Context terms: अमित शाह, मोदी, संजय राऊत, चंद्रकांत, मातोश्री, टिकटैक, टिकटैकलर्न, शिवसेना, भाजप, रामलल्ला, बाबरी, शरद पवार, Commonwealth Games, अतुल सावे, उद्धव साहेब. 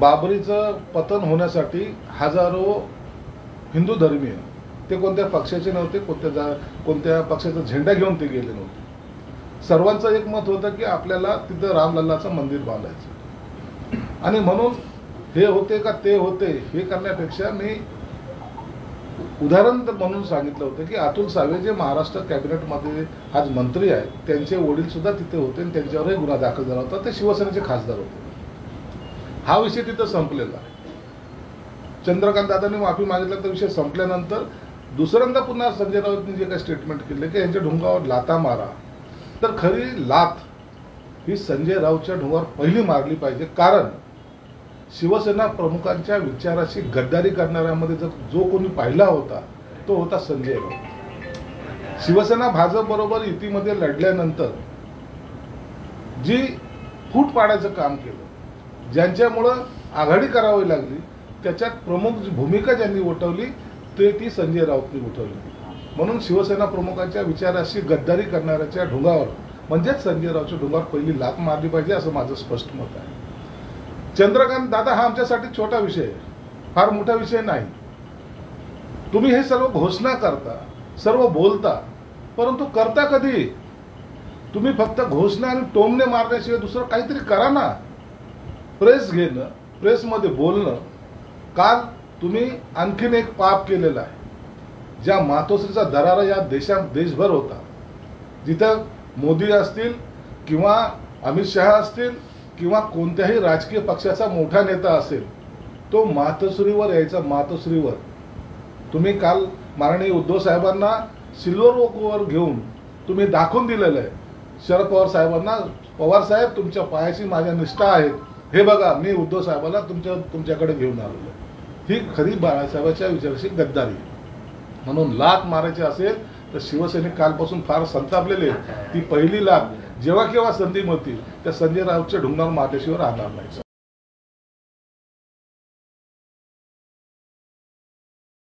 बाबरीचं पतन होण्यासाठी हजारो हिंदू धर्मीय ते कोणत्या पक्षाचे नव्हते, कोणत्या पक्षाचा झेंडा घेऊन ते गेले नव्हते। सर्वांचं एक मत होतं की आपल्याला तिथे रामलल्लाचं मंदिर बांधायचं आणि म्हणून हे होते का ते होते हे करण्यापेक्षा मी उदाहरण म्हणून सांगितलं होतं की अतुल सावे जे महाराष्ट्र कॅबिनेटमध्ये आज मंत्री आहेत त्यांचे वडील सुद्धा तिथे होते आणि त्यांच्यावरही गुन्हा दाखल झाला होता, ते शिवसेनेचे खासदार होते। हा विषय तिथे संपलेला आहे। चंद्रकांत दादांनी माफी मागितली तर विषय संपल्यानंतर दुसऱ्यांदा पुन्हा संजय राऊतनी जे काही स्टेटमेंट केले की यांच्या ढोंगावर लाथा मारा, तर खरी लाथ ही संजय राऊतच्या ढोंगावर पहिली मारली पाहिजे, कारण शिवसेना प्रमुखांच्या विचाराशी गद्दारी करणाऱ्यांमध्ये जो कोणी पाहिला होता तो होता संजय राऊत। शिवसेना भाजप बरोबर युतीमध्ये लढल्यानंतर जी फूट पाडायचं काम केलं, ज्यांच्यामुळे आघाडी करावी लागली, त्याच्यात प्रमुख भूमिका ज्यांनी उठवली ती संजय राऊतनी उठवली। म्हणून शिवसेना प्रमुखांच्या विचाराशी गद्दारी करणाऱ्याच्या ढोंगावर म्हणजे संजय रावच्या ढोंगावर पहिली लाथ मारली पाहिजे असं माझं स्पष्ट मत आहे। चंद्रकांत दादा हा आमच्यासाठी छोटा विषय आहे, फार मोठा विषय नाही। तुम्ही हे सर्व घोषणा करता, सर्व बोलता, परंतु करता कधी? तुम्ही फक्त घोषणा आणि टोमणे मारण्याशिवाय दुसरं काहीतरी करा ना। प्रेस घेणं, प्रेसमध्ये बोलणं, काल तुम्ही आणखीन एक पाप केलेलं आहे। ज्या मातोश्रीचा दरारा या देशभर होता, जिथे मोदी असतील किंवा अमित शाह असतील किंवा कोणत्याही राजकीय पक्षाचा मोठा नेता असेल तो मातोश्रीवर यायचा, मातोश्रीवर। तुम्ही काल माननीय उद्धव साहेबांना सिल्वर ओकवर घेऊन तुम्ही दाखवून दिलेलं आहे, शरद पवार साहेबांना, पवार साहेब तुमच्या पायाशी माझ्या निष्ठा आहे, हे बघा मी उद्धव साहेबाला तुमच्याकडे घेऊन आलेलो। ही खरी बाळासाहेबाच्या विचाराशी गद्दारी आहे। म्हणून लाथ मारायची असेल तर शिवसेनेने कालपासून फार संतापलेले, ती पहिली लाथ जेव्हा केव्हा संधी मिळतील त्या संजय राऊतच्या ढुंगावर मातोश्रीवर आणणार नाही।